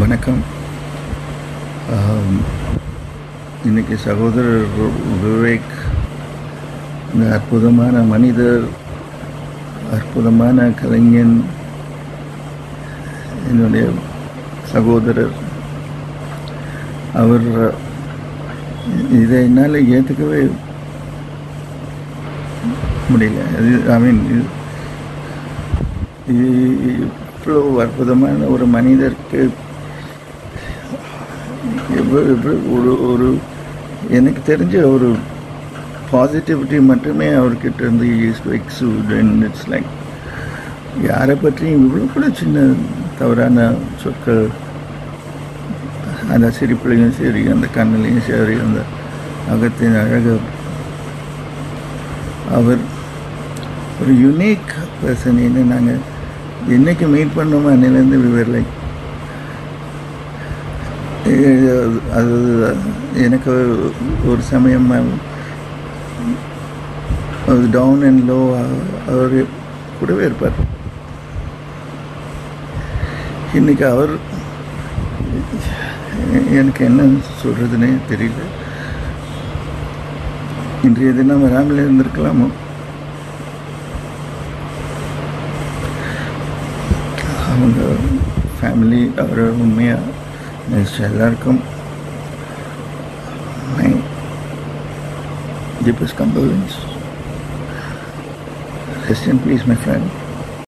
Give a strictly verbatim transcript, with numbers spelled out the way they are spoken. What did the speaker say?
வணக்கம். இன்னைக்கு சகோதரர் விவேக் இந்த அற்புதமான மனிதர், அற்புதமான கலைஞன், என்னுடைய சகோதரர், அவர் இதை என்னால் ஏற்றுக்கவே முடியல. ஐ மீன், இவ்வளோ அற்புதமான ஒரு மனிதருக்கு ஒரு ஒரு எனக்கு தெரிஞ்ச ஒரு பாசிட்டிவிட்டி மட்டுமே அவர்கிட்ட இருந்து எக்ஸூட். அண்ட் இட்ஸ் லைக் யாரை பற்றியும் இவ்வளோ கூட சின்ன தவறான சொற்கள், அந்த சிரிப்புலையும் சரி, அந்த கண்ணிலையும் சரி, அந்த அகத்தின் அழக, அவர் ஒரு யூனிக் பர்சன். என்ன நாங்கள் என்றைக்கு மீட் பண்ணோமோ அன்னிலேருந்து விவர் லைக், அது எனக்கு ஒரு சமயம் அது டவுன் அண்ட் லோ அவர் கூடவே இருப்பார். இன்றைக்கி அவர் எனக்கு என்ன சொல்கிறதுனே தெரியல. இன்றைய தினம் வராமல் இருந்திருக்கலாமோ? அவங்க ஃபேமிலி அவரை உண்மையாக எல்லாருக்கும் deepest condolences. Rest in peace, my friend.